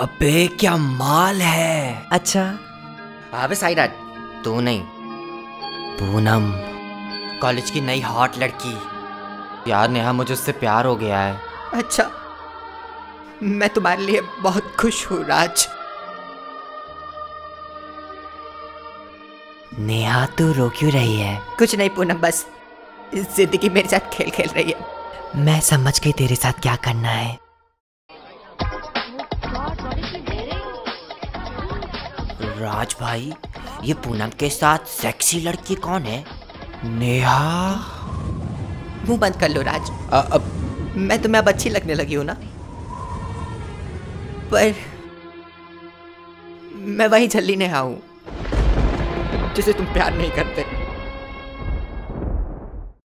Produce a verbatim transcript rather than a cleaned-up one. अबे क्या माल है। अच्छा अबे साइराज तू नहीं, पूनम कॉलेज की नई हॉट लड़की। यार नेहा मुझे उससे प्यार हो गया है। अच्छा मैं तुम्हारे लिए बहुत खुश हूँ राज। नेहा तू रो क्यों रही है? कुछ नहीं पूनम, बस जिंदगी मेरे साथ खेल खेल रही है। मैं समझ गई तेरे साथ क्या करना है। राज भाई ये पूनम के साथ सेक्सी लड़की कौन है? नेहा मुंह बंद कर लो राज। आ, अब मैं तुम्हें अब अच्छी लगने लगी हूं ना, पर मैं वही झल्ली नेहा हूं जिसे तुम प्यार नहीं करते।